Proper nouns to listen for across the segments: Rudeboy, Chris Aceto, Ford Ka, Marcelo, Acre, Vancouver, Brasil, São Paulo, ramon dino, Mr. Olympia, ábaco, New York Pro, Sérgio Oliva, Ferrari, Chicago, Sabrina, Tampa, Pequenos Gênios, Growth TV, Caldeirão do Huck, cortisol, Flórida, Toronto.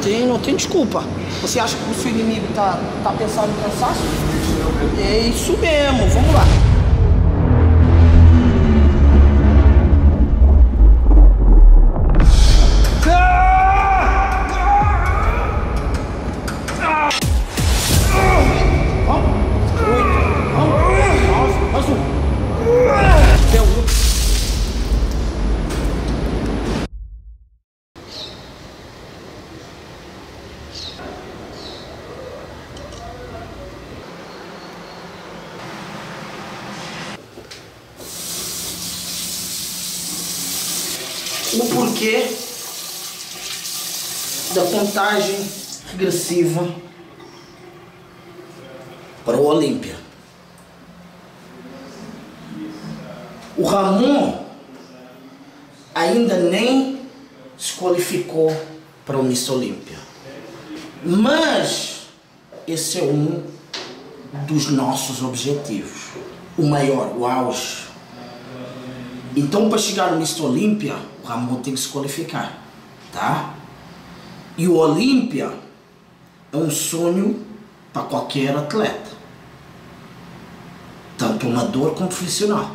cima, não tem desculpa. Você acha que o seu inimigo tá pensando em cansaço? É isso mesmo, vamos lá. O porquê da contagem regressiva para o Olímpia. O Ramon ainda nem se qualificou para o Mr. Olympia, mas esse é um dos nossos objetivos, o maior, o auge. Então, para chegar no Mr. Olympia, o Ramon tem que se qualificar, tá? E o Olympia é um sonho para qualquer atleta, tanto amador como profissional.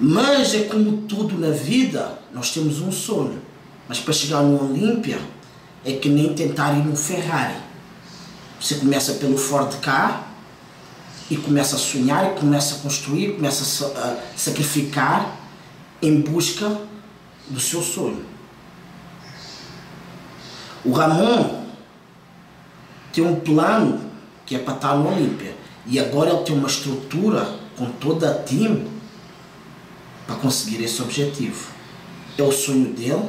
Mas é como tudo na vida, nós temos um sonho, mas para chegar no Olympia é que nem tentar ir no Ferrari. Você começa pelo Ford Ka, e começa a sonhar, e começa a construir, começa a sacrificar em busca do seu sonho. O Ramon tem um plano que é para estar no Olympia, e agora ele tem uma estrutura com toda a time para conseguir esse objetivo. É o sonho dele,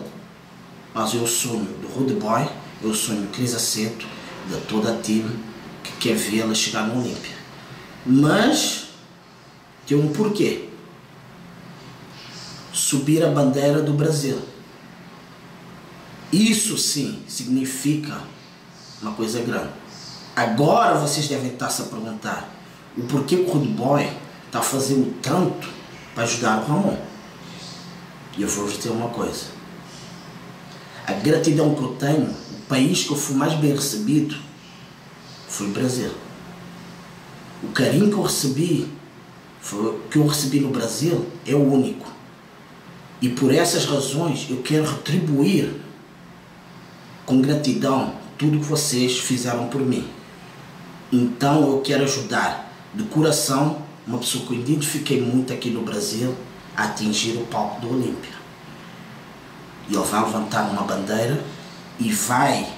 mas é o sonho do Rudeboy, é o sonho do Chris Aceto, de toda a time que quer vê-la chegar no Olympia. Mas tem um porquê: subir a bandeira do Brasil. Isso sim significa uma coisa grande. Agora vocês devem estar se a perguntar o porquê que o Rudeboy está fazendo tanto para ajudar o Ramon. E eu vou-vos dizer uma coisa: a gratidão que eu tenho, o país que eu fui mais bem recebido foi o Brasil. O carinho que eu recebi, no Brasil, é o único. E por essas razões eu quero retribuir com gratidão tudo que vocês fizeram por mim. Então eu quero ajudar de coração uma pessoa que eu identifiquei muito aqui no Brasil a atingir o palco do Olympia. E ele vai levantar uma bandeira e vai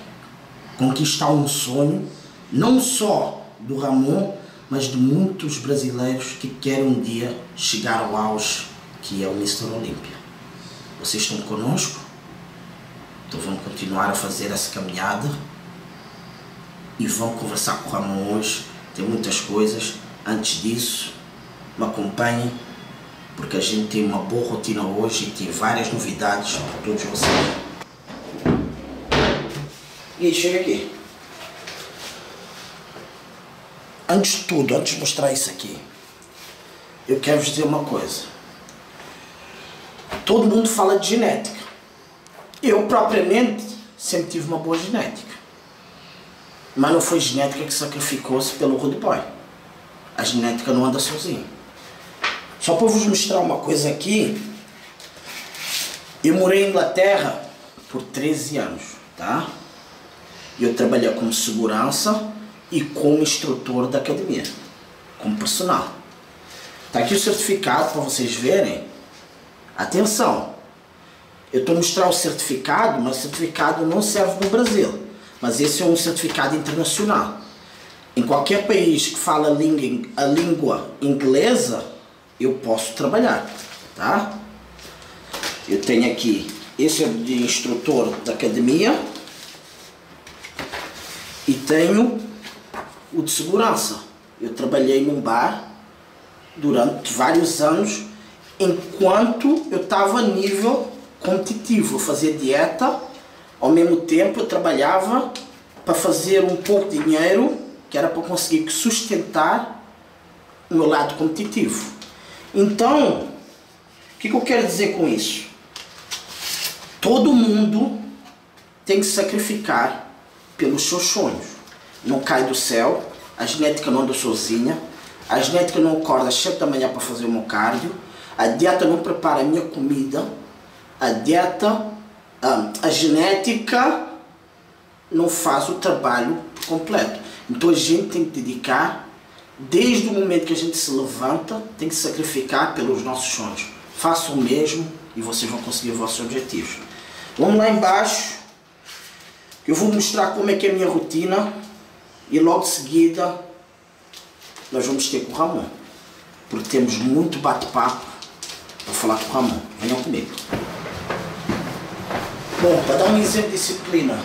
conquistar um sonho, não só do Ramon, mas de muitos brasileiros que querem um dia chegar ao auge, que é o Mr. Olympia. Vocês estão conosco, então vão continuar a fazer essa caminhada e vão conversar com o Ramon hoje. Tem muitas coisas. Antes disso, me acompanhem, porque a gente tem uma boa rotina hoje e tem várias novidades para todos vocês. E aí, chega aqui. Antes de tudo, antes de mostrar isso aqui, eu quero vos dizer uma coisa. Todo mundo fala de genética. Eu, propriamente, sempre tive uma boa genética. Mas não foi genética que sacrificou-se pelo Rudeboy. A genética não anda sozinha. Só para vos mostrar uma coisa aqui, eu morei em Inglaterra por 13 anos, tá? Eu trabalhei como segurança e como instrutor da academia, como personal. Está aqui o certificado para vocês verem. Atenção, eu estou a mostrar o certificado, mas o certificado não serve no Brasil, mas esse é um certificado internacional. Em qualquer país que fala a língua inglesa, eu posso trabalhar, tá? Eu tenho aqui, esse é de instrutor da academia, e tenho o de segurança. Eu trabalhei num bar durante vários anos, enquanto eu estava a nível competitivo. Eu fazia dieta, ao mesmo tempo eu trabalhava para fazer um pouco de dinheiro, que era para conseguir sustentar o meu lado competitivo. Então, o que eu quero dizer com isso? Todo mundo tem que se sacrificar pelos seus sonhos. Não cai do céu, a genética não anda sozinha, a genética não acorda às 7 da manhã para fazer o meu cardio, a dieta não prepara a minha comida, a genética não faz o trabalho completo. Então a gente tem que dedicar, desde o momento que a gente se levanta, tem que se sacrificar pelos nossos sonhos. Faça o mesmo e vocês vão conseguir os vossos objetivos. Vamos lá embaixo, eu vou mostrar como é que é a minha rotina e logo de seguida nós vamos ter com o Ramon, porque temos muito bate-papo para falar com o Ramon. Venham comigo. Bom, para dar um exemplo de disciplina,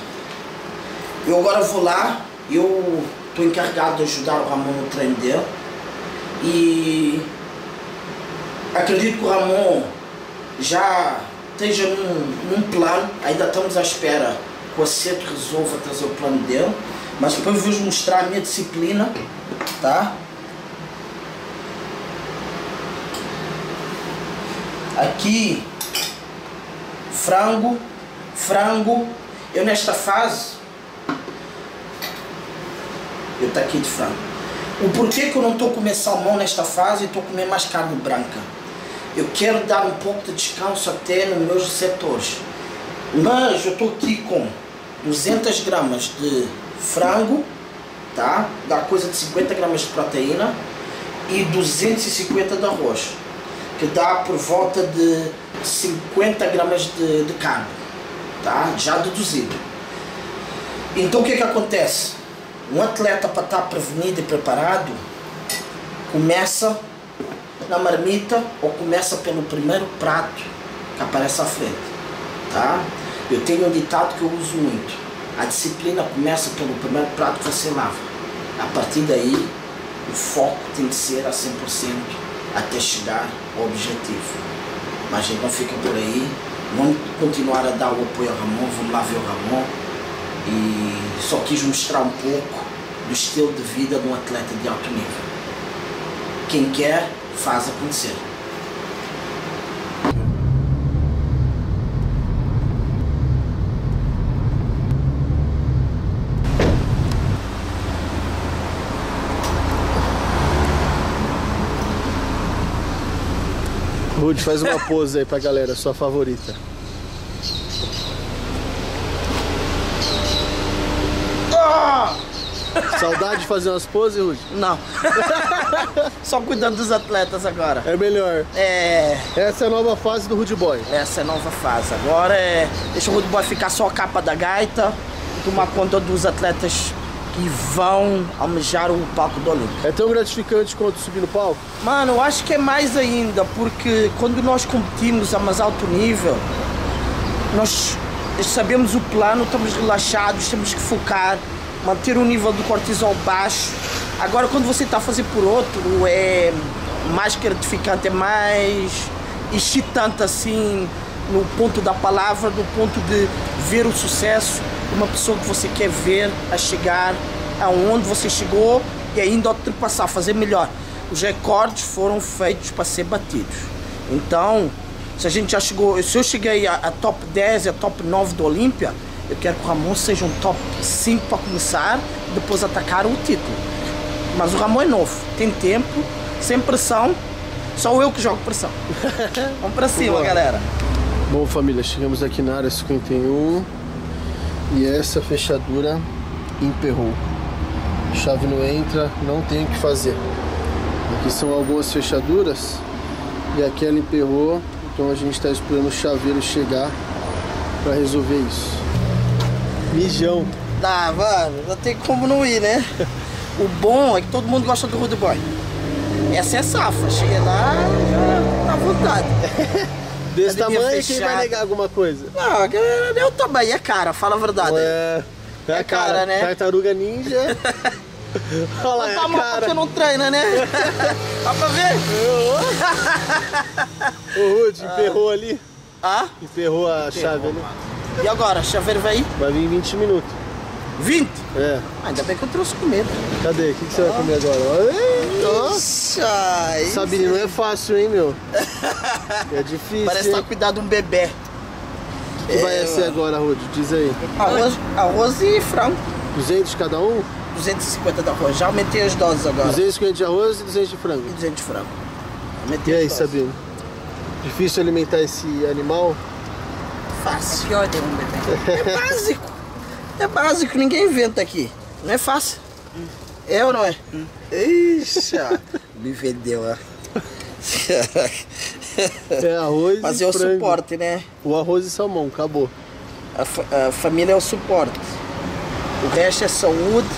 eu agora vou lá, eu estou encarregado de ajudar o Ramon no treino dele e acredito que o Ramon já esteja num plano, ainda estamos à espera que o Aceto resolva trazer o plano dele, mas depois eu vou-vos mostrar a minha disciplina, tá? Aqui, frango, eu nesta fase, eu estou aqui de frango. O porquê que eu não estou a comer salmão nesta fase e estou a comer mais carne branca? Eu quero dar um pouco de descanso até nos meus receptores. Mas eu estou aqui com 200 gramas de frango, tá? Dá coisa de 50 gramas de proteína e 250 de arroz, que dá por volta de 50 gramas de carne, tá? Já deduzido. Então o que é que acontece? Um atleta, para estar prevenido e preparado, começa na marmita ou começa pelo primeiro prato que aparece à frente, tá? Eu tenho um ditado que eu uso muito: a disciplina começa pelo primeiro prato que você lava. A partir daí o foco tem que ser a 100% até chegar ao objetivo. Mas então fica por aí, vamos continuar a dar o apoio ao Ramon, vamos lá ver o Ramon, e só quis mostrar um pouco do estilo de vida de um atleta de alto nível. Quem quer faz acontecer. Rude, faz uma pose aí pra galera, sua favorita. Saudade de fazer umas poses, Rude? Não. Só cuidando dos atletas agora. É melhor. É. Essa é a nova fase do Rudeboy. Essa é a nova fase. Agora é. Deixa o Rudeboy ficar só a capa da gaita, tomar conta dos atletas que vão almejar o palco do Olympia. É tão gratificante quanto subir no palco? Mano, eu acho que é mais ainda, porque quando nós competimos a mais alto nível, nós sabemos o plano, estamos relaxados, temos que focar, manter o nível do cortisol baixo. Agora, quando você está a fazer por outro, é mais gratificante, é mais excitante, assim, no ponto da palavra, no ponto de ver o sucesso de uma pessoa que você quer ver a chegar aonde você chegou e ainda ultrapassar, fazer melhor. Os recordes foram feitos para ser batidos. Então, se a gente já chegou, se eu cheguei a top 10 e a top 9 do Olympia, eu quero que o Ramon seja um top 5 para começar e depois atacar o título. Mas o Ramon é novo, tem tempo, sem pressão, só eu que jogo pressão. Vamos para cima, boa, galera. Bom, família, chegamos aqui na área 51 e essa fechadura emperrou. Chave não entra, não tem o que fazer. Aqui são algumas fechaduras e aquela emperrou, então a gente está esperando o chaveiro chegar para resolver isso. Mijão. Ah, mano, não tem como não ir, né? O bom é que todo mundo gosta do Rudeboy. Essa é safa, chega lá, já tá à vontade. Desse tamanho, quem vai negar alguma coisa? Não, é o tamanho, é cara, fala a verdade. É a cara, né? Tartaruga ninja. Olha lá, é a cara. Porque não treina, né? Dá pra ver? Ô, Rude, emperrou ali. Ah? Emperrou a chave ali. E agora? Chaveiro vai ir? Vai vir em 20 minutos. 20? É. Ah, ainda bem que eu trouxe comida. Cadê? O que você vai comer agora? Nossa! Sabrina, não é fácil, hein, meu? É difícil. Parece estar cuidando de um bebê. que vai ser agora, Rude? Diz aí. Arroz e frango. 200 cada um? 250 de arroz. Já aumentei as doses agora. 250 de arroz e 200 de frango. E 200 de frango. Aumentei. E aí, Sabrina? Difícil alimentar esse animal? Fácil. É pior de um bebê. É básico. É básico. Ninguém inventa aqui. Não é fácil. É ou não é? Ixi, me vendeu, ó. É arroz fazer e frango. O suporte, né? O arroz e salmão, acabou. A família é o suporte. O resto é saúde,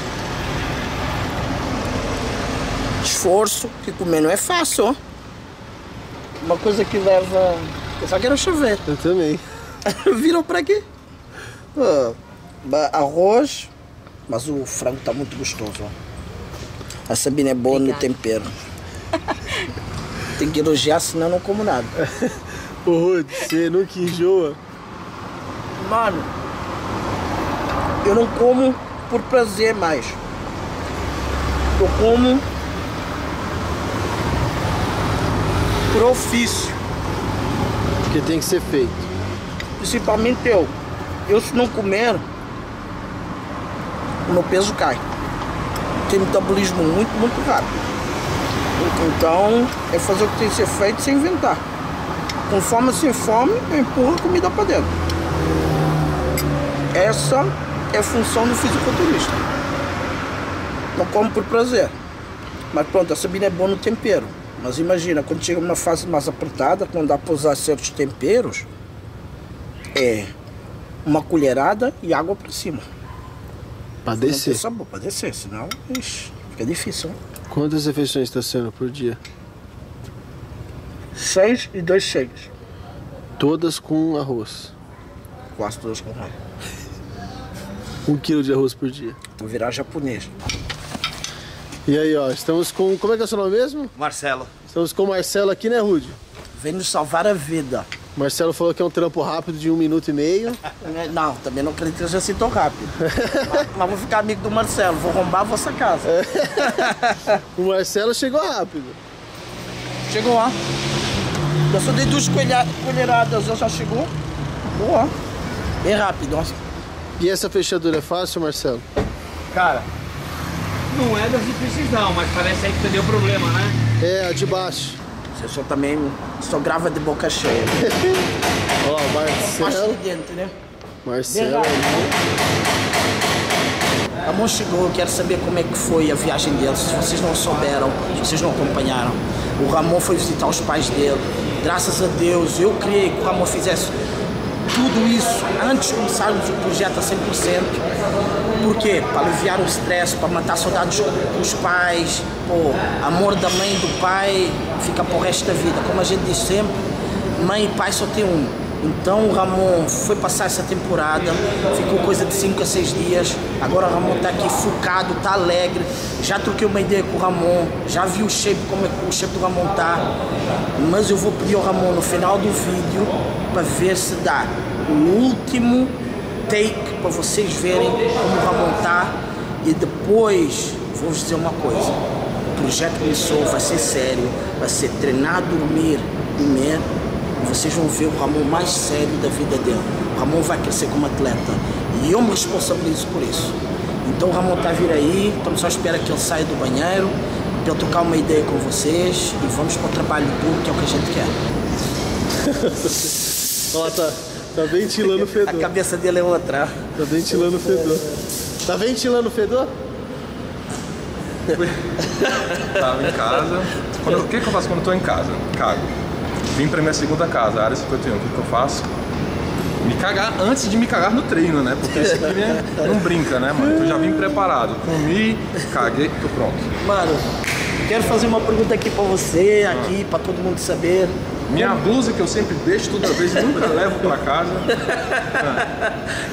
esforço, que comer não é fácil, ó. Uma coisa que leva... Eu só quero chover. Eu também. Viram pra quê? Arroz, mas o frango tá muito gostoso, ó. A Sabina é boa no tempero. Tem que elogiar, senão eu não como nada. Ô, Rude, você nunca enjoa? Mano, eu não como por prazer mais. Eu como por ofício. Porque tem que ser feito. Principalmente eu. Eu, se não comer, o meu peso cai. Tem metabolismo muito rápido. Então, é fazer o que tem que ser feito sem inventar. Com fome sem fome, eu empurro a comida pra dentro. Essa é a função do fisiculturista. Não como por prazer. Mas pronto, a Sabina é boa no tempero. Mas imagina, quando chega numa fase mais apertada, quando dá pra usar certos temperos, é uma colherada e água pra cima. Pra descer? Sabor, pra descer, senão fica difícil, né? Quantas refeições está sendo por dia? 6 e 2 shakes. Todas com arroz? Quase todas com arroz. 1 quilo de arroz por dia? Vou virar japonês. E aí, ó, estamos com... Como é que é o seu nome mesmo? Marcelo. Estamos com o Marcelo aqui, né, Rude? Vem nos salvar a vida. Marcelo falou que é um trampo rápido de 1 minuto e meio. Não, também não acredito que eu já sinto tão rápido. Mas vou ficar amigo do Marcelo, vou arrombar a vossa casa. O Marcelo chegou rápido. Chegou lá. Eu só dei 2 colheradas, eu já chegou. Boa. Bem rápido. E essa fechadura é fácil, Marcelo? Cara, não é das difíceis não, mas parece aí que deu problema, né? É, a de baixo. Eu só também só grava de boca cheia. Ó, Marcelo. Dente, né? Marcelo. Ramon chegou, quero saber como é que foi a viagem dele. Se vocês não souberam, se vocês não acompanharam. O Ramon foi visitar os pais dele. Graças a Deus, eu criei que o Ramon fizesse tudo isso antes de começarmos o projeto a 100%. Por quê? Para aliviar o stress, para matar saudades dos pais. Pô, amor da mãe e do pai fica pro resto da vida. Como a gente diz sempre, mãe e pai só tem um. Então o Ramon foi passar essa temporada, ficou coisa de 5 a 6 dias. Agora o Ramon tá aqui focado, tá alegre. Já troquei uma ideia com o Ramon, já vi o shape, como é que o shape do Ramon tá. Mas eu vou pedir ao Ramon no final do vídeo para ver se dá o último take para vocês verem como o Ramon tá. E depois vou-vos dizer uma coisa. O projeto começou, vai ser sério, vai ser treinar, dormir, comer. Vocês vão ver o Ramon mais sério da vida dele. O Ramon vai crescer como atleta. E eu me responsabilizo por isso. Então o Ramon tá a vir aí. Estamos só esperando que ele saia do banheiro para eu trocar uma ideia com vocês. E vamos para o trabalho duro, que é o que a gente quer. Ó, tá ventilando o fedor. A cabeça dele é outra. Tá ventilando o fedor. Tá ventilando o fedor? Tava em casa. O que eu faço quando eu tô em casa? Cago. Vim pra minha segunda casa, a área 51, o que eu faço? Me cagar antes de me cagar no treino, né? Porque isso aqui não brinca, né, mano? Eu já vim preparado, comi, caguei, tô pronto. Mano, quero fazer uma pergunta aqui pra você, aqui, pra todo mundo saber. Minha blusa que eu sempre deixo toda vez, nunca levo pra casa.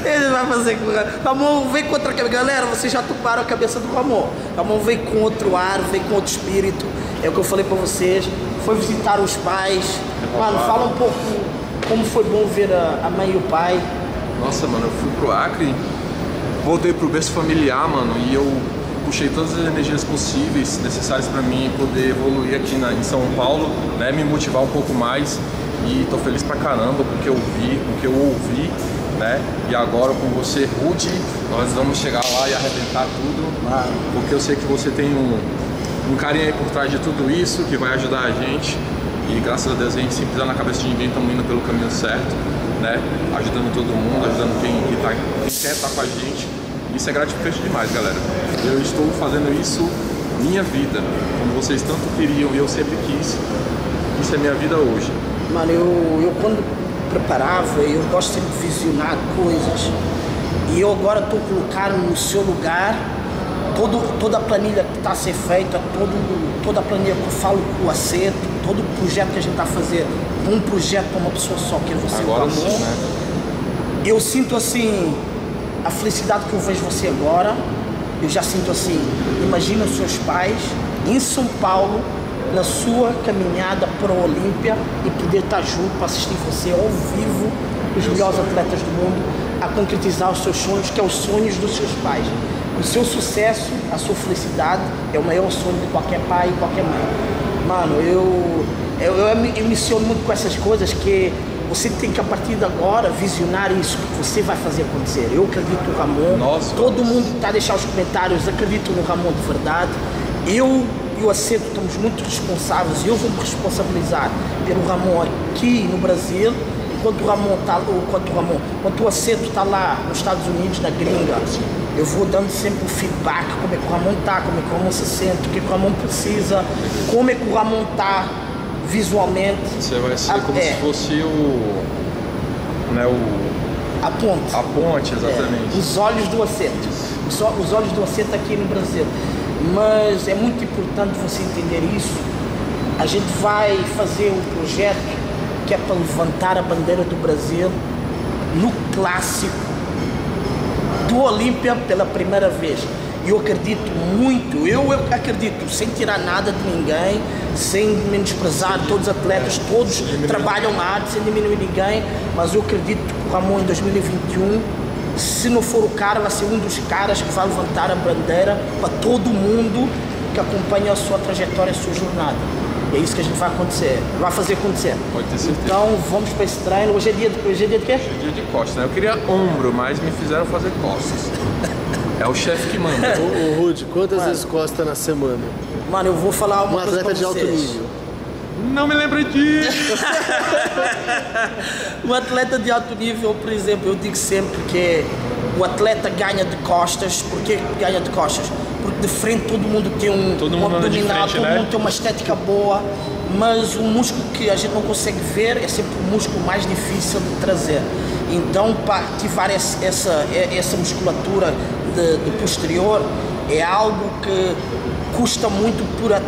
Ele vai fazer com... Ramon vem com outra... Galera, vocês já toparam a cabeça do Ramon. Ramon vem com outro ar, vem com outro espírito. É o que eu falei pra vocês. Foi visitar os pais. Mano, fala um pouco como foi bom ver a mãe e o pai. Nossa, mano, eu fui pro Acre, voltei pro berço familiar, mano, e eu puxei todas as energias possíveis necessárias para mim poder evoluir aqui em São Paulo, né, me motivar um pouco mais. aqui, tô feliz pra caramba porque eu vi, porque eu ouvi, né? E agora com você, Rude, nós vamos chegar lá e arrebentar tudo, mano, porque eu sei que você tem um carinho aí por trás de tudo isso que vai ajudar a gente. E graças a Deus a gente, sem pisar na cabeça de ninguém, estamos indo pelo caminho certo, né? Ajudando todo mundo, ajudando quem quer estar com a gente. Isso é gratificante demais, galera. Eu estou fazendo isso minha vida, como vocês tanto queriam e eu sempre quis. Isso é minha vida hoje. Mano, eu quando preparava, eu gosto sempre de visionar coisas. E eu agora estou colocando no seu lugar toda a planilha que está a ser feita, toda a planilha que eu falo com o Aceto, todo o projeto que a gente está a fazer, um projeto para uma pessoa só, que é você. Agora sim, né? Eu sinto assim, a felicidade que eu vejo você agora, eu já sinto assim, imagina os seus pais em São Paulo, na sua caminhada para a Olímpia e poder estar junto para assistir você ao vivo, os melhores atletas do mundo, a concretizar os seus sonhos, que é os sonhos dos seus pais. O seu sucesso, a sua felicidade é o maior sonho de qualquer pai e qualquer mãe. Mano, eu me emociono muito com essas coisas que você tem que, a partir de agora, visionar isso que você vai fazer acontecer. Eu acredito no Ramon. Nossa, todo mundo que está a deixar os comentários, acredito no Ramon de verdade. Eu e o Aceto estamos muito responsáveis e eu vou me responsabilizar pelo Ramon aqui no Brasil. Enquanto o Aceto está lá nos Estados Unidos, na gringa, eu vou dando sempre o feedback, como é que o Ramon está, como é que o Ramon se sente, o que o Ramon precisa, como é que o Ramon está visualmente. Você vai ser como se fosse o... né, a ponte. A ponte, exatamente. Os olhos do Aceto. Os olhos do Aceto aqui no Brasil. Mas é muito importante você entender isso. A gente vai fazer um projeto que é para levantar a bandeira do Brasil no clássico do Olímpia pela primeira vez. E eu acredito muito, eu acredito, sem tirar nada de ninguém, sem menosprezar todos os atletas, todos trabalham na arte, sem diminuir ninguém, mas eu acredito que o Ramon em 2021, se não for o cara, vai ser um dos caras que vai levantar a bandeira para todo mundo que acompanha a sua trajetória, a sua jornada. É isso que a gente vai fazer acontecer. Pode ter certeza. Então vamos para esse treino. Hoje é dia de quê? Hoje é dia de costas, né? Eu queria ombro, mas me fizeram fazer costas. É o chefe que manda. Ô Rude, quantas vezes costas na semana? Mano, eu vou falar uma coisa pra vocês. Um atleta de alto nível. Não me lembro disso. Um atleta de alto nível, por exemplo, eu digo sempre que o atleta ganha de costas. Por que ganha de costas? Porque de frente todo mundo tem um abdominal, todo mundo tem uma estética boa, mas o músculo que a gente não consegue ver é sempre o músculo mais difícil de trazer. Então, para ativar essa musculatura do posterior, é algo que custa muito pura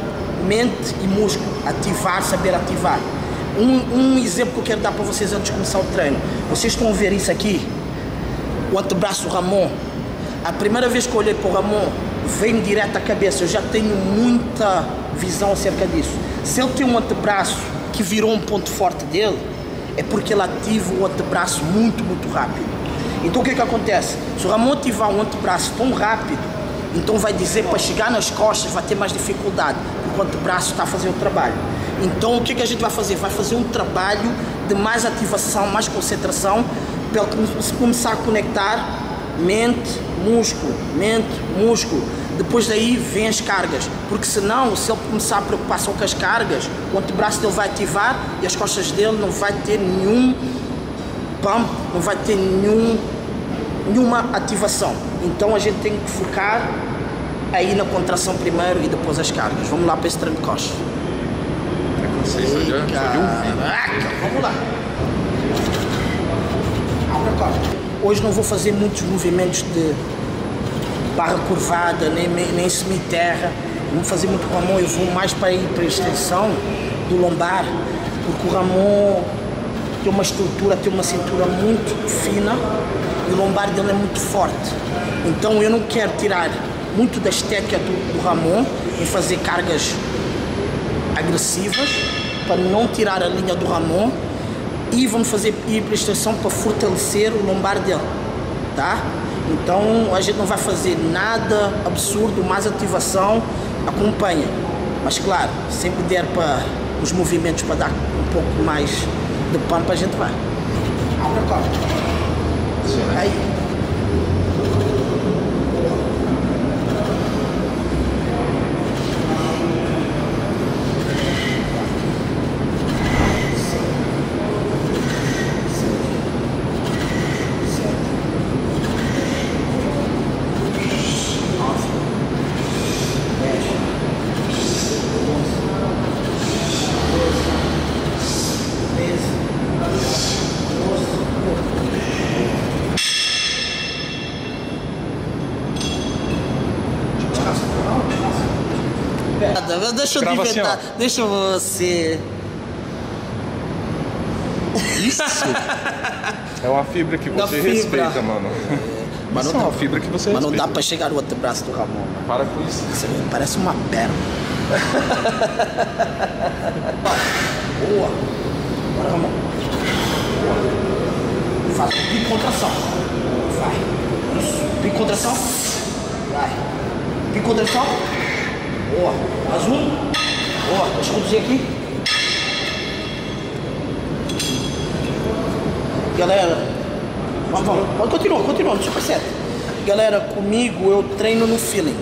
mente e músculo, ativar, saber ativar. Um exemplo que eu quero dar para vocês antes de começar o treino. Vocês estão a ver isso aqui? O antebraço do Ramon. A primeira vez que eu olhei para o Ramon, vem direto à cabeça, eu já tenho muita visão acerca disso. Se ele tem um antebraço que virou um ponto forte dele, é porque ele ativa o antebraço muito, muito rápido. Então o que é que acontece? Se o Ramon ativar um antebraço tão rápido, então vai dizer para chegar nas costas vai ter mais dificuldade, porque o antebraço está a fazer o trabalho. Então o que é que a gente vai fazer? Vai fazer um trabalho de mais ativação, mais concentração, para ele começar a conectar mente, músculo, depois daí vem as cargas, porque senão, se ele começar a preocupação com as cargas, o antebraço dele vai ativar e as costas dele não vai ter nenhum pump, não vai ter nenhuma ativação. Então a gente tem que focar aí na contração primeiro e depois as cargas. Vamos lá para esse treino de costas. Caraca, vamos lá. Abre a costa. Hoje não vou fazer muitos movimentos de barra curvada, nem semiterra. Não vou fazer muito com o Ramon, eu vou mais para ir para a extensão do lombar, porque o Ramon tem uma estrutura, tem uma cintura muito fina e o lombar dele é muito forte. Então eu não quero tirar muito da estética do Ramon em fazer cargas agressivas, para não tirar a linha do Ramon. E vamos fazer hiperextensão para fortalecer o lombar dele, tá? Então a gente não vai fazer nada absurdo, mais ativação, acompanha. Mas claro, sempre der para os movimentos para dar um pouco mais do pano pra gente vai. Abre o copo. Aí. Deixa eu inventar, assim, deixa você... Isso! É uma fibra que você respeita, mano. Mas não é uma fibra que você respeita. Mas não dá pra chegar no outro braço do Ramon. Mano. Para com isso. Você parece uma perna. Boa! Bora, Ramon. Boa. Faz pique contração. Vai. Isso. Pique contração. Vai. Pique contração. Boa, mais um. Boa, deixa eu conduzir aqui. Galera, vamos, pode continuar, continua, deixa eu perceber. Galera, comigo eu treino no feeling.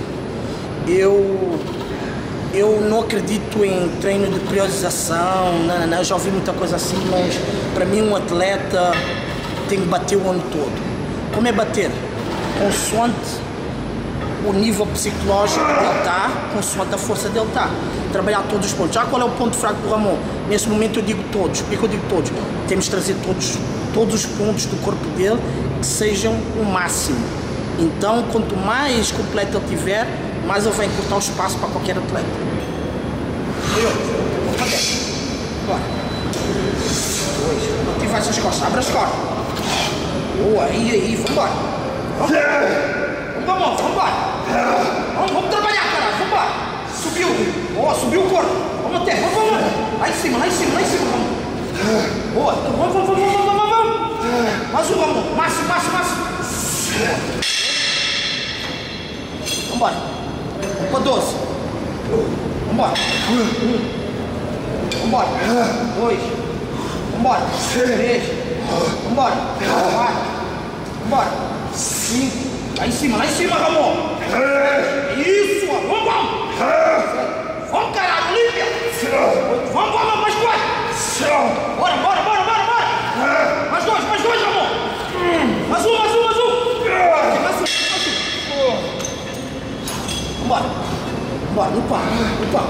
Eu não acredito em treino de priorização, não, eu já ouvi muita coisa assim, mas para mim um atleta tem que bater o ano todo. Como é bater? Consoante o nível psicológico dele está, consoante a força dele está. Trabalhar todos os pontos. Já qual é o ponto fraco do Ramon? Nesse momento eu digo todos. Por que eu digo todos? Temos de trazer todos os pontos do corpo dele que sejam o máximo. Então, quanto mais completo ele tiver, mais ele vai encurtar o espaço para qualquer atleta. Bora. Dois. Motiva essas costas. Abre as costas. Boa. E aí, vambora. Vambora, vambora. Vamos trabalhar, cara. Vamos lá. Subiu. Boa, subiu o corpo. Vamos até. Vamos. Lá em cima, lá em cima, lá em cima. Vamos. Boa. Vamos. Mais um, vamos. Máximo. Vambora. Vamos para 12. Vambora. Vambora. 2. Vambora. 3. Vambora. 4. Vambora. 5. Lá em cima, Ramon! Isso! Vamos! Vamos, caralho! Olímpia! Vamos! Mais dois! Bora! Mais dois, Ramon! Mais um! Vambora! No pau! Bora!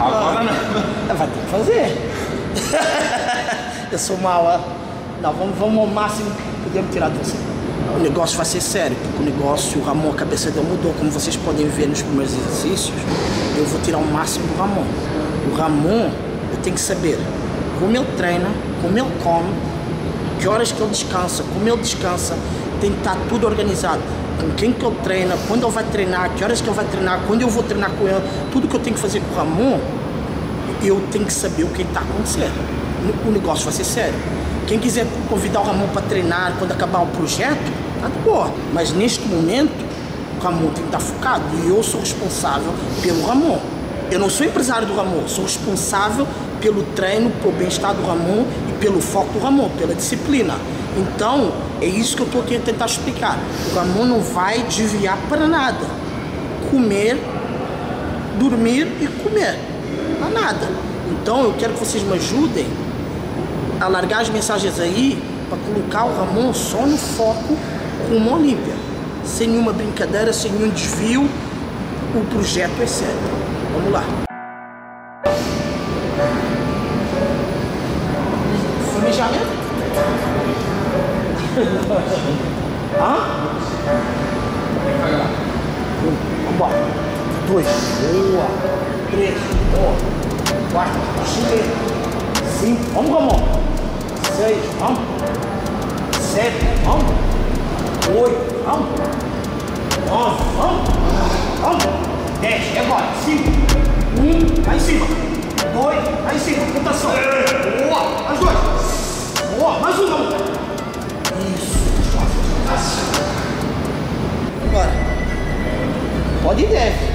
Agora não. Vai ter que fazer. Eu sou mal, não, vamos ao máximo que podemos tirar de você. O negócio vai ser sério, porque o Ramon, a cabeça dele mudou, como vocês podem ver nos primeiros exercícios. Eu vou tirar o máximo do Ramon. O Ramon, eu tenho que saber como ele treina, como ele come, que horas que ele descansa, como ele descansa. Tem que estar tudo organizado, com quem que ele treina, quando ele vai treinar, que horas que ele vai treinar, quando eu vou treinar com ele. Tudo que eu tenho que fazer com o Ramon, eu tenho que saber o que está acontecendo. O negócio vai ser sério. Quem quiser convidar o Ramon para treinar quando acabar o projeto, tá de boa. Mas neste momento, o Ramon tem que estar focado. E eu sou responsável pelo Ramon. Eu não sou empresário do Ramon. Sou responsável pelo treino, pelo bem-estar do Ramon e pelo foco do Ramon, pela disciplina. Então, é isso que eu estou aqui a tentar explicar. O Ramon não vai desviar para nada. Comer, dormir e comer. Nada. Então eu quero que vocês me ajudem a largar as mensagens aí para colocar o Ramon só no foco com uma Olímpia. Sem nenhuma brincadeira, sem nenhum desvio, o projeto é sério. Vamos lá. Famejamento? Hã? Vamos embora. 2. Boa. 3, 4, 5, vamos com a mão, 6, vamos, 7, vamos, 8, vamos, 9, vamos, vamos, 10, é agora, 5, 1, lá em cima, 2, lá em cima, rotação, boa, mais dois, boa, mais um, vamos, isso, agora, pode ir, deve.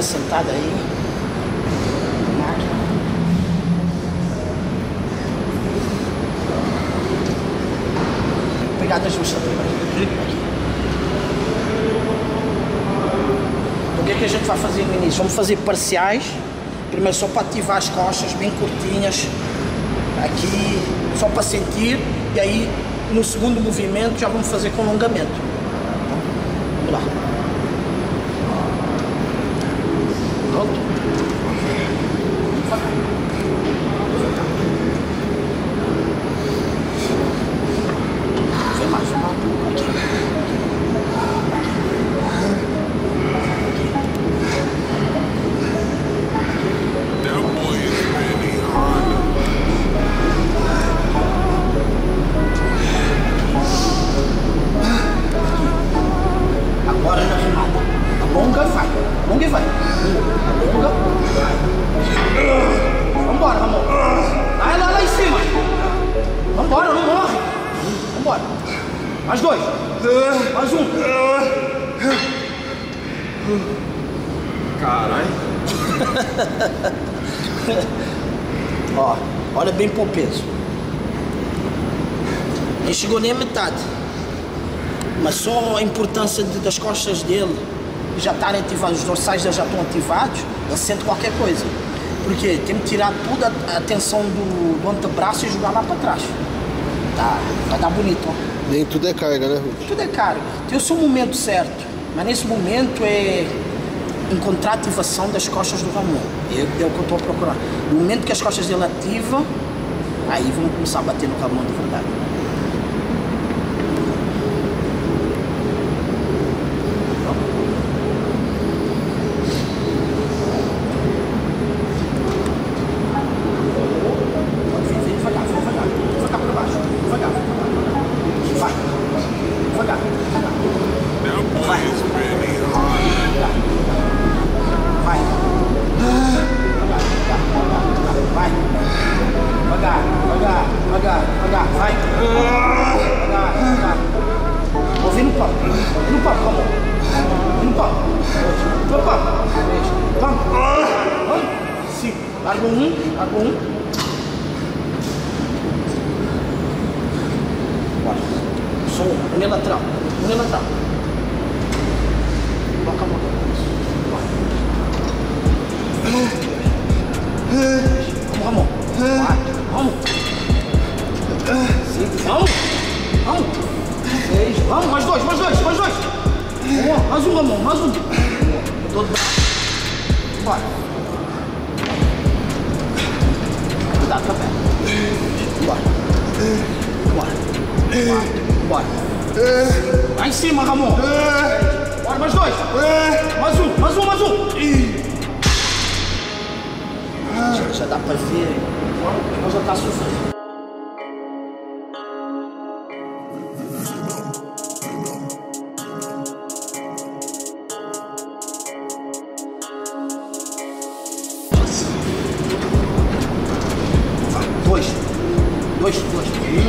Sentada aí, máquina, pegada justa. O que é que a gente vai fazer no início? Vamos fazer parciais, primeiro só para ativar as costas bem curtinhas, aqui, só para sentir, e aí no segundo movimento já vamos fazer com alongamento. Bem para o peso. Ele chegou nem a metade, mas só a importância das costas dele já estarem ativadas, os dorsais já estão ativados, ele sente qualquer coisa. Porque tem que tirar toda a tensão do antebraço e jogar lá para trás. Tá, vai dar bonito, ó. Nem tudo é carga, né, Ruth? Tudo é carga. Tem o seu momento certo, mas nesse momento é encontrar a ativação das costas do Ramon. É o que eu estou a procurar. No momento que as costas dele ativam, aí vamos começar a bater no Ramon de verdade.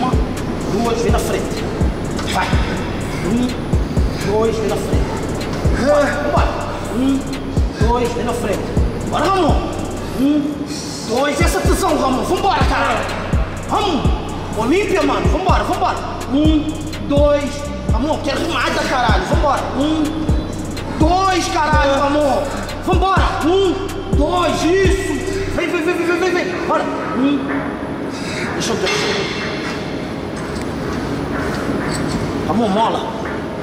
Uma, duas, vem na frente. Vai. Um, dois, vem na frente. Vai. Um, dois, vem na frente. Bora, Ramon. Um, dois, essa atenção, Ramon. Vambora, caralho. Ramon. Olímpia, mano. Vambora, vambora. Um, dois. Ramon, quero nada, caralho. Vambora. Um, dois, caralho, Ramon. Vambora. Um, dois, isso. Vem, vem, vem, vem, vem, vem. Bora. Um. Deixa eu ver. Ramon, mola.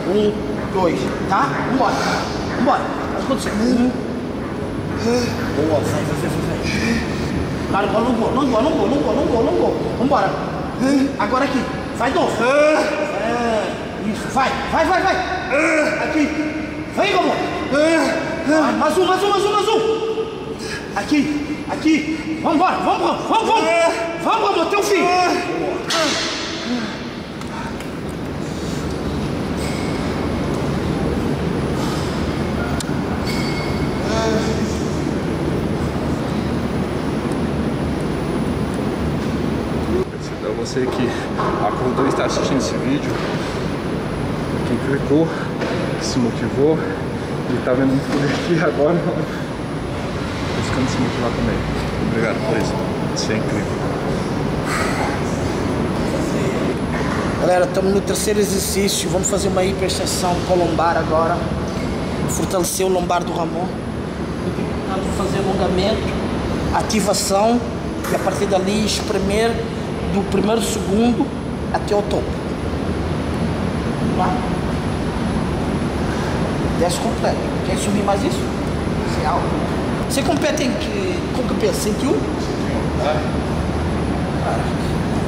Um, dois, tá? Vambora. Vambora. Faz acontecer. Um. Boa, vai, vai, vai, vai. Cara, não vou, não vou, não vou, não vou, não vou, não vou. Vambora. Agora aqui. Vai, Dom. Isso, vai, vai, vai, vai. Aqui. Vem, Ramon. Vai, mais um, mais um, mais um, mais um. Aqui, aqui. Vambora, vambora, vamos, vamos. Vamos, Ramon, até o fim. Você que acordou e está assistindo esse vídeo, quem clicou, que se motivou e está vendo muito por aqui agora, buscando se motivar também. Obrigado por isso, isso é incrível. Galera, estamos no terceiro exercício, vamos fazer uma hiperextensão colombar agora, fortalecer o lombar do Ramon, vamos fazer alongamento, ativação e a partir dali espremer do primeiro segundo até o topo. Lá. Desce completo. Quer subir mais isso? Isso é alto. Você compete em que... Como que pensa? 101? Sim. Caraca.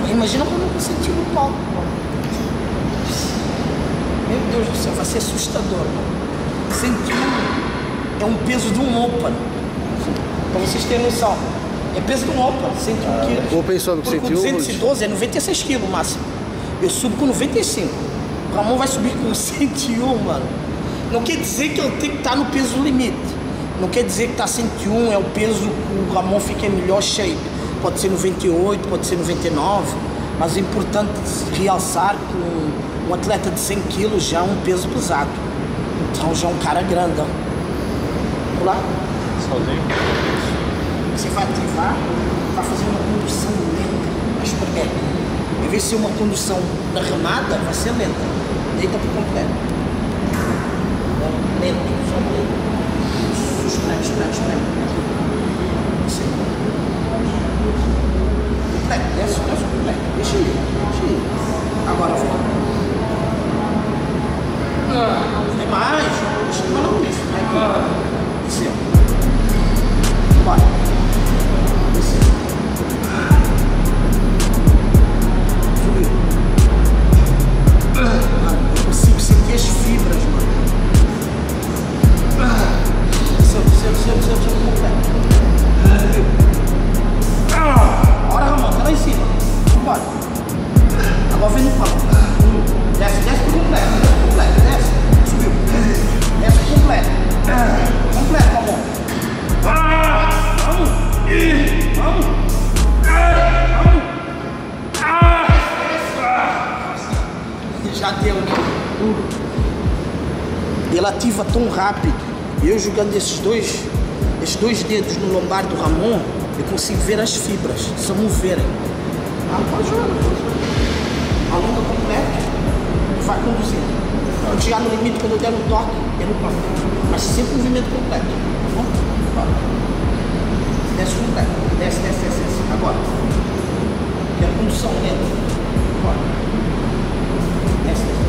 Imagina como eu senti no palco. Meu Deus do céu, vai ser assustador. 101 é um peso de um open. Pra vocês terem noção. É peso de um Open, 101 quilos. O Open sobe com 101? Com 212 é 96 quilos máximo. Eu subo com 95. O Ramon vai subir com 101, mano. Não quer dizer que ele tem que estar no peso limite. Não quer dizer que tá 101 é o peso que o Ramon fica em melhor shape. Pode ser 98, pode ser 99. Mas é importante realçar que um atleta de 100 quilos já é um peso pesado. Então já é um cara grande. Vamos lá? Sozinho. Você vai ativar, vai fazer uma condução lenta, mas perfeita. Em vez de ser uma condução na remada, vai ser lenta. Deita por completo. Lento, só lento. Espera, espera, espera. Assim. Completo, desce, desce completo. Deixa ir, deixa ir. Agora vem. Vem mais. Deixa eu falar com isso. Desceu. Bora. Eu consigo sentir as fibras, mano. Bora, Ramon, tá lá em cima. Vambora. Agora vem no palco. Desce, desce por completo. Desce completo, desce. Subiu. Desce por completo. Completo, Ramon. Vamos. Vamos. Já deu, né? Ele ativa tão rápido. Eu jogando esses dois dedos no lombar do Ramon, eu consigo ver as fibras se moverem. Pode jogar, alonga completo, vai conduzindo. Quando chegar no limite, quando eu der um toque, eu não toco. Mas sempre movimento completo. Tá bom? Desce completo. Desce, desce, desce, desce. Agora. E a condução lenta. Agora. Desce, desce.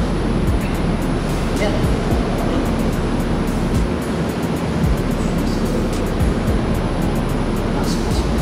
Lento. Passa, passa, passa.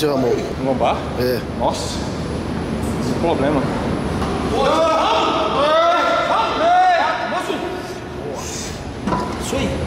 Ramon. Lombar? É. Nossa, esse é um problema. Isso aí.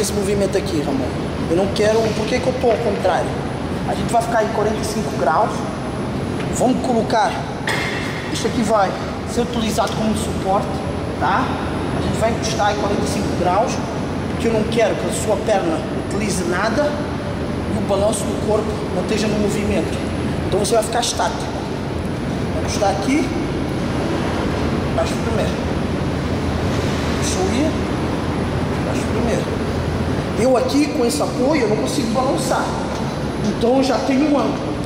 Esse movimento aqui, Ramon. Eu não quero... Por que eu tô ao contrário? A gente vai ficar em 45 graus. Vamos colocar... Isso aqui vai ser utilizado como suporte, tá? A gente vai encostar em 45 graus, porque eu não quero que a sua perna utilize nada e o balanço do corpo não esteja no movimento. Então você vai ficar estático. Vai encostar aqui. Baixo primeiro. Puxa o I. Baixo primeiro. Eu aqui, com esse apoio, eu não consigo balançar. Então eu já tenho um ângulo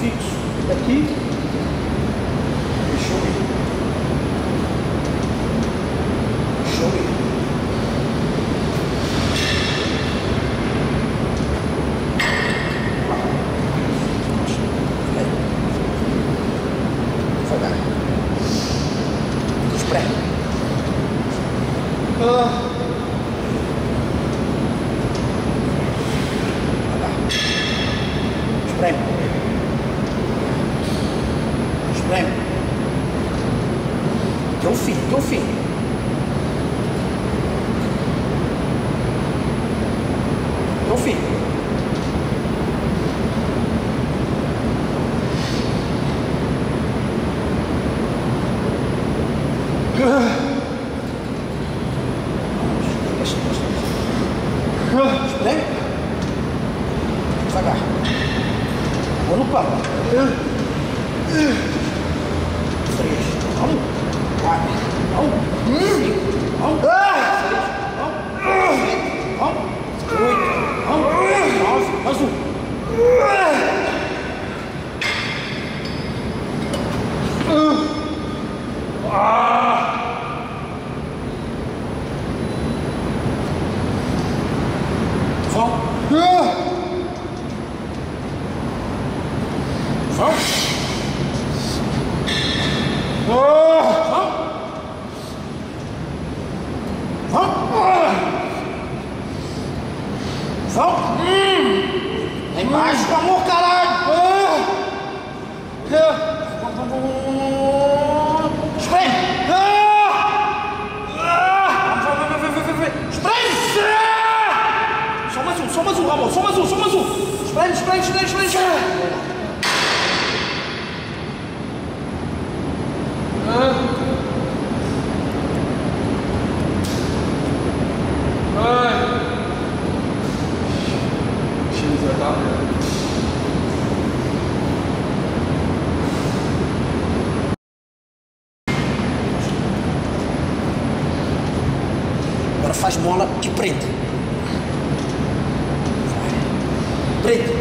fixo aqui. Deixa eu ver. Faz bola e prende. Prende.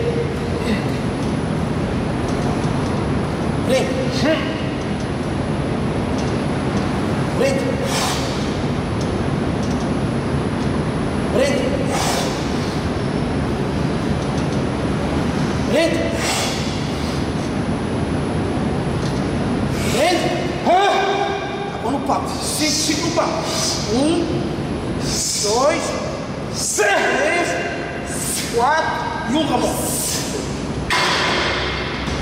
Prende. Prende. Prende. Prende. Prende. Acabou no papo. Cinco no papo. Dois, três, quatro e um, Ramon.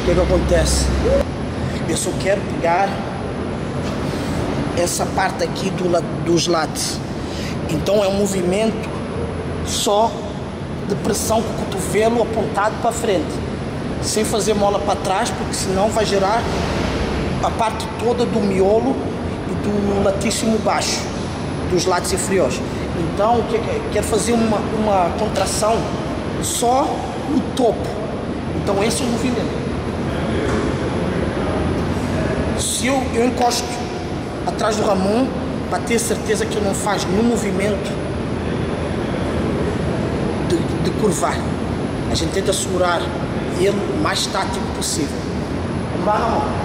O que acontece? Eu só quero pegar essa parte aqui dos lados. Então é um movimento só de pressão com o cotovelo apontado para frente. Sem fazer mola para trás, porque senão vai gerar a parte toda do miolo e do latíssimo baixo, dos lados inferiores. Então, quero fazer uma contração só no topo. Então, esse é o movimento. Se eu encosto atrás do Ramon, para ter certeza que ele não faz nenhum movimento de curvar. A gente tenta segurar ele o mais tático possível. Vamos lá, Ramon.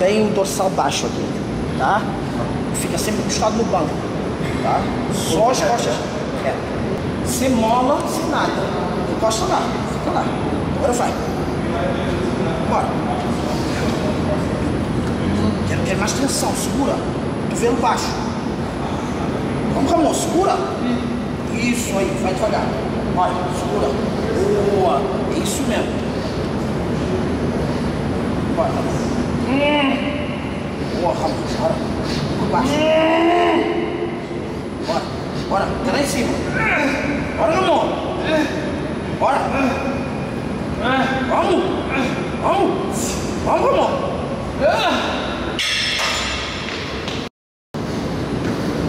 Bem o dorsal baixo aqui, tá? Fica sempre encostado no banco, tá? Só as costas retas. Sem mola, sem nada. Encosta lá, fica lá. Agora vai. Bora. Quero mais tensão, segura. Cotovelo baixo. Vamos, Ramon, segura. Isso aí, vai devagar. Olha, segura. Boa. É isso mesmo. Bora, boa, Ramon. Bora. Por baixo. Bora. Bora. Tá lá em cima. Bora, Ramon. Bora. Vamos. Vamos. Vamos, Ramon.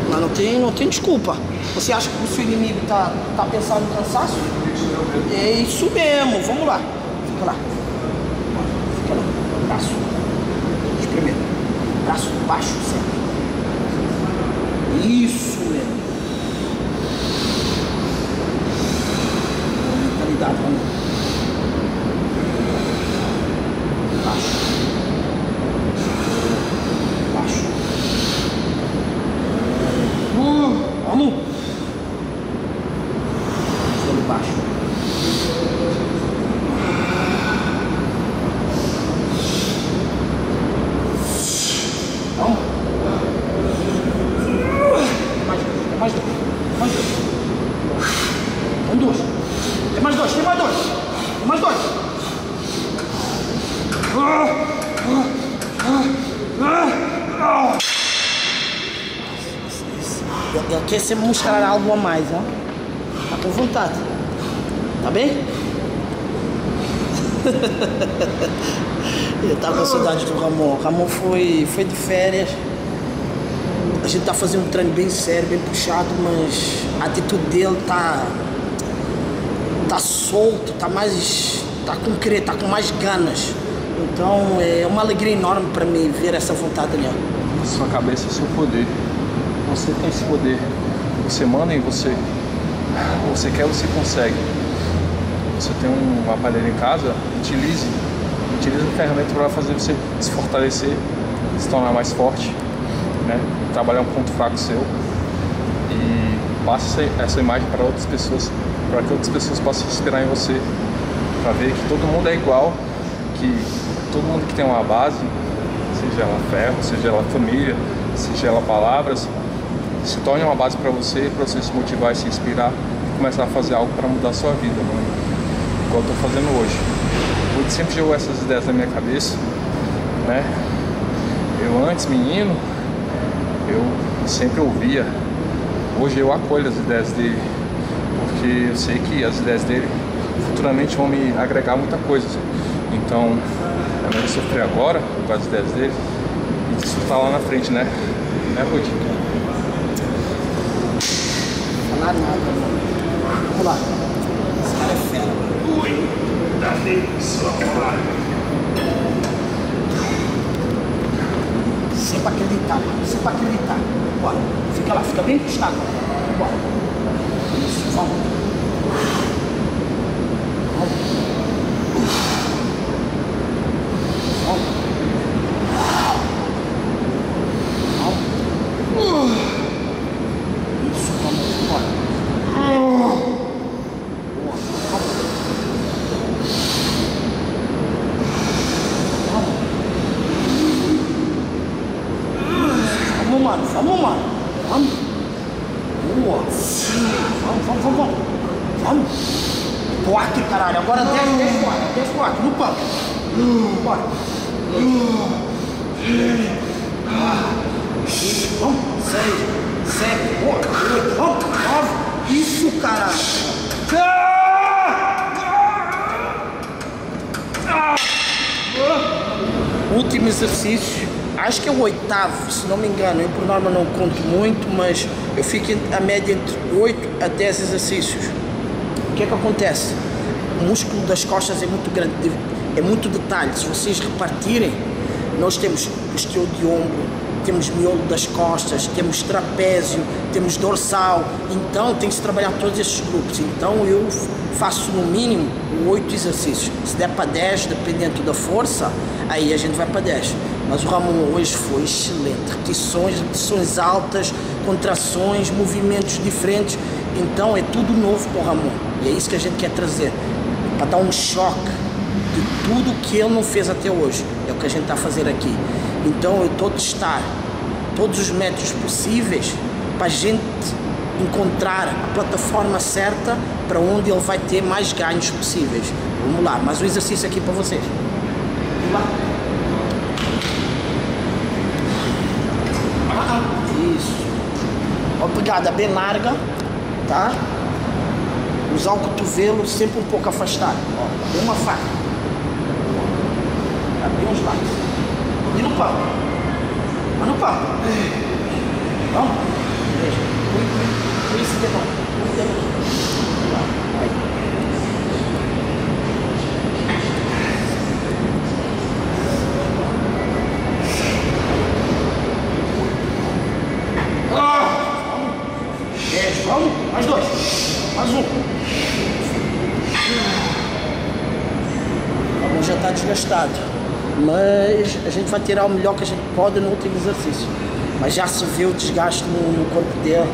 Mas não tem desculpa. Você acha que o seu inimigo tá pensando no cansaço? É isso mesmo, vamos lá. Fica lá. Fica lá. Braço. Primeiro. Braço baixo, sempre. Isso mesmo. Mentalidade, vamos lá. Quer se mostrar algo a mais, ó. Tá com vontade. Tá bem? Eu tava com saudade do Ramon. O Ramon foi de férias. A gente tá fazendo um treino bem sério, bem puxado, mas a atitude dele tá solto, tá com mais ganas. Então é uma alegria enorme para mim ver essa vontade ali, ó. Na sua cabeça, seu poder. Você tem esse poder, você manda em você, você quer, você consegue. Você tem um aparelho em casa, utilize a ferramenta para fazer você se fortalecer, se tornar mais forte, né? Trabalhar um ponto fraco seu e passe essa imagem para outras pessoas, para que outras pessoas possam se inspirar em você, para ver que todo mundo é igual, que todo mundo que tem uma base, seja ela ferro, seja ela família, seja ela palavras, se torne uma base para você se motivar e se inspirar e começar a fazer algo para mudar a sua vida, mano. Igual eu tô fazendo hoje. Eu sempre jogo essas ideias na minha cabeça, né? Eu antes, menino, eu sempre ouvia. Hoje eu acolho as ideias dele, porque eu sei que as ideias dele futuramente vão me agregar muita coisa. Então, é melhor sofrer agora com as ideias dele e desfrutar lá na frente, né? Né, Rudy? Falar nada, mano. Vamos lá. Esse cara é fera. Ui, dá tempo que só falar. Sempre acreditar, mano. Sempre acreditar. Bora. Fica lá, fica bem encostado. Bora. Isso, vamos. Vamos. Vamos. Vamos. Último exercício, acho que é o oitavo, se não me engano. Eu por norma não conto muito, mas eu fico a média entre 8 a 10 exercícios. O que é que acontece? O músculo das costas é muito grande, é muito detalhe. Se vocês repartirem, nós temos posterior de ombro, temos miolo das costas, temos trapézio, temos dorsal. Então tem que se trabalhar todos esses grupos. Então eu faço no mínimo 8 exercícios. Se der para 10, dependendo da força, aí a gente vai para 10. Mas o Ramon hoje foi excelente. Repetições altas, contrações, movimentos diferentes. Então é tudo novo para o Ramon. E é isso que a gente quer trazer, para dar um choque de tudo que ele não fez até hoje. É o que a gente está a fazer aqui. Então eu estou a testar todos os métodos possíveis para a gente encontrar a plataforma certa para onde ele vai ter mais ganhos possíveis. Vamos lá, mais um exercício aqui para vocês. Vamos lá. Isso. Uma pegada bem larga, tá? Usar o cotovelo sempre um pouco afastado. Ó, uma faca. Abrir os lados. E no pau. Mas no pau. Vamos? Veja. Com isso de novo. Mais dois, mais um. Algum já está desgastado, mas a gente vai tirar o melhor que a gente pode no último exercício. Mas já se vê o desgaste no corpo dele,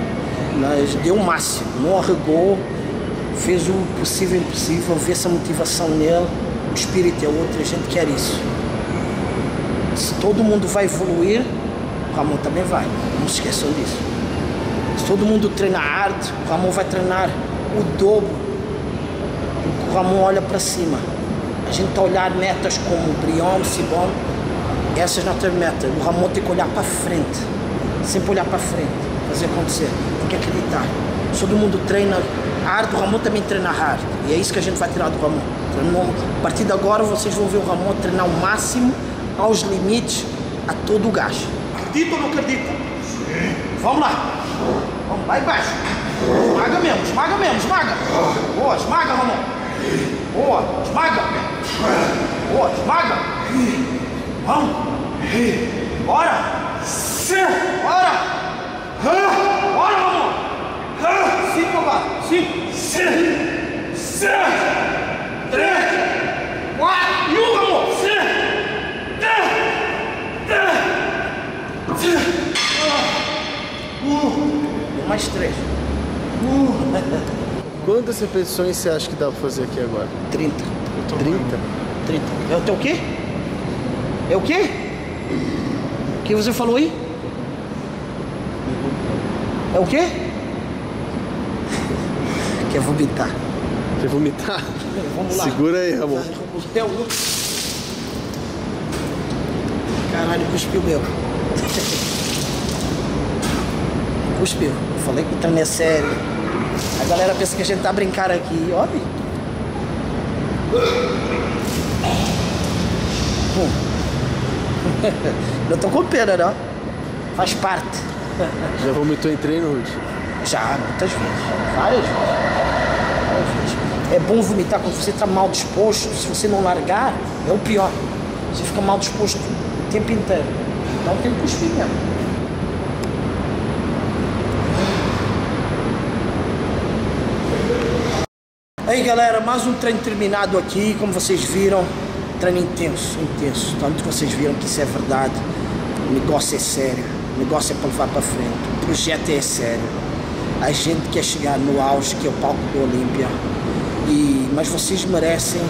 mas deu o máximo, não arregou, fez o possível e impossível, vê-se a motivação nele, o espírito é outro, a gente quer isso. Se todo mundo vai evoluir, o Ramon também vai, não se esqueçam disso. Se todo mundo treina hard, o Ramon vai treinar o dobro, porque o Ramon olha para cima. A gente está a olhar metas como Brion, Cibon, essas não têm metas. O Ramon tem que olhar para frente, sempre olhar para frente, fazer acontecer, tem que acreditar. Se todo mundo treina hard, o Ramon também treina hard, e é isso que a gente vai tirar do Ramon. Então, a partir de agora vocês vão ver o Ramon treinar o máximo, aos limites, a todo o gás. Acredita ou não acredita? Sim. Vamos lá! Vamos lá embaixo. Esmaga mesmo, esmaga mesmo, esmaga. Boa, esmaga, Ramon. Boa, esmaga. Boa, esmaga. Vamos. Bora. Bora. Bora, Ramon. Cinco agora. Cinco. Seis. Três. Quatro. E um, Ramon. Mais três. Quantas repetições você acha que dá pra fazer aqui agora? 30. 30? É o teu quê? É o quê? O que você falou aí? É o quê? Quer vomitar. Quer vomitar? Vamos lá. Segura aí, Ramon. Caralho, cuspiu meu. Cuspiu. Falei que o treino é sério. A galera pensa que a gente tá a brincar aqui. Olha. Não tô com pena, não. Faz parte. Já vomitou em treino, Ruth? Já, muitas vezes. Várias vezes. É bom vomitar quando você tá mal disposto. Se você não largar, é o pior. Você fica mal disposto o tempo inteiro. Então tem que cuspir mesmo. Aí galera, mais um treino terminado aqui, como vocês viram, treino intenso, intenso, tanto que vocês viram que isso é verdade, o negócio é sério, o negócio é para levar para frente, o projeto é sério, a gente quer chegar no auge que é o palco do Olympia, mas vocês merecem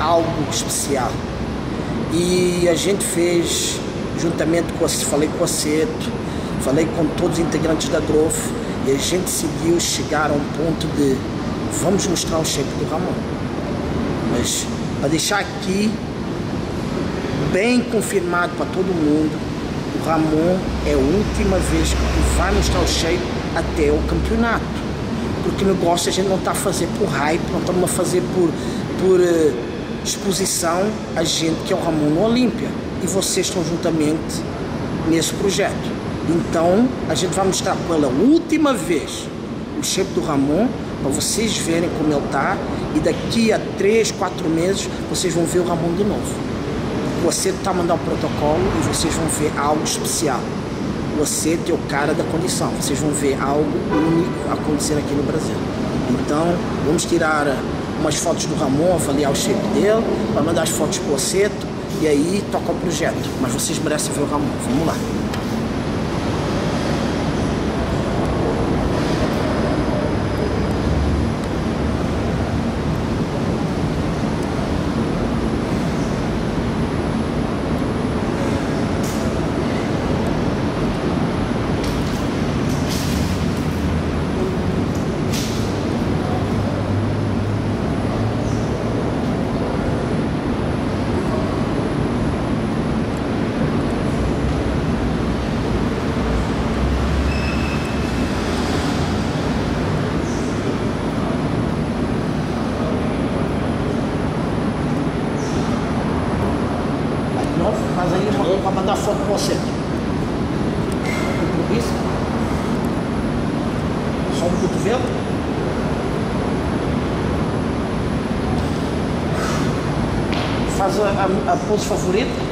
algo especial e a gente fez, juntamente com, falei com o Aceto, falei com todos os integrantes da Growth e a gente decidiu chegar a um ponto de vamos mostrar o shape do Ramon, mas para deixar aqui bem confirmado para todo mundo, o Ramon é a última vez que tu vai mostrar o shape até o campeonato, porque o negócio a gente não está a fazer por hype, não estamos a fazer por exposição, a gente que é o Ramon no Olympia e vocês estão juntamente nesse projeto, então a gente vai mostrar pela última vez o shape do Ramon, para vocês verem como ele está, e daqui a 3, 4 meses vocês vão ver o Ramon de novo. O Aceto está a mandar o protocolo e vocês vão ver algo especial. O Aceto é o cara da condição, vocês vão ver algo único acontecer aqui no Brasil. Então vamos tirar umas fotos do Ramon, avaliar o shape dele, vai mandar as fotos para o Aceto e aí toca o projeto. Mas vocês merecem ver o Ramon, vamos lá. Ó, faz aí para mandar foto para você. Isso. Só um cotovelo. Faz a pose favorita.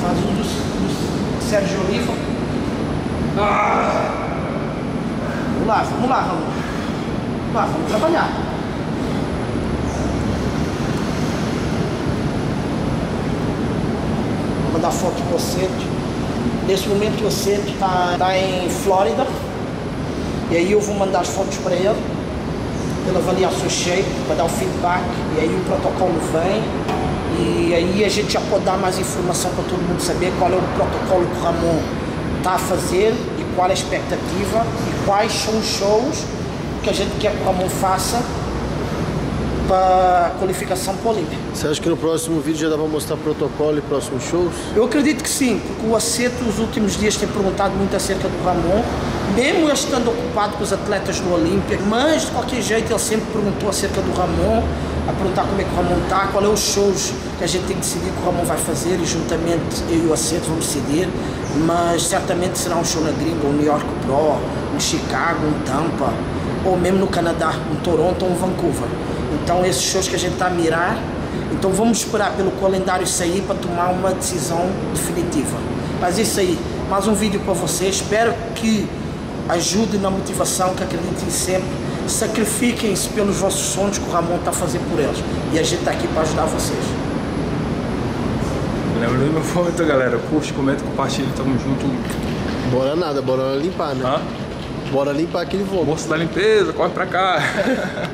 Faz um do Sérgio Oliva. Vamos lá, Ramon. Vamos lá, vamos trabalhar. Vou mandar foto de você. Nesse momento você está em Flórida. E aí eu vou mandar as fotos para ele. Ele avaliar seu shape, vai dar o feedback. E aí o protocolo vem. E aí a gente já pode dar mais informação para todo mundo saber qual é o protocolo que o Ramon está a fazer. Qual a expectativa e quais são os shows que a gente quer que o Ramon faça para a qualificação para o Olympia. Você acha que no próximo vídeo já dá para mostrar protocolo e próximos shows? Eu acredito que sim, porque o Aceto nos últimos dias tem perguntado muito acerca do Ramon, mesmo ele estando ocupado com os atletas no Olympia, mas de qualquer jeito ele sempre perguntou acerca do Ramon, a perguntar como é que o Ramon está, qual é os shows que a gente tem que decidir que o Ramon vai fazer, e juntamente eu e o Aceto vamos decidir, mas certamente será um show na gringa, um New York Pro, um Chicago, um Tampa, ou mesmo no Canadá, um Toronto ou um Vancouver. Então esses shows que a gente está a mirar, então vamos esperar pelo calendário sair para tomar uma decisão definitiva. Mas isso aí, mais um vídeo para vocês, espero que ajude na motivação, que acreditem sempre. Sacrifiquem-se pelos vossos sonhos que o Ramon está a fazer por eles. E a gente está aqui para ajudar vocês. Lembra do meu favorito, galera. Curte, comenta, compartilha, tamo junto. Bora nada, bora limpar, né? Hã? Bora limpar aquele voo. Moço da limpeza, corre pra cá.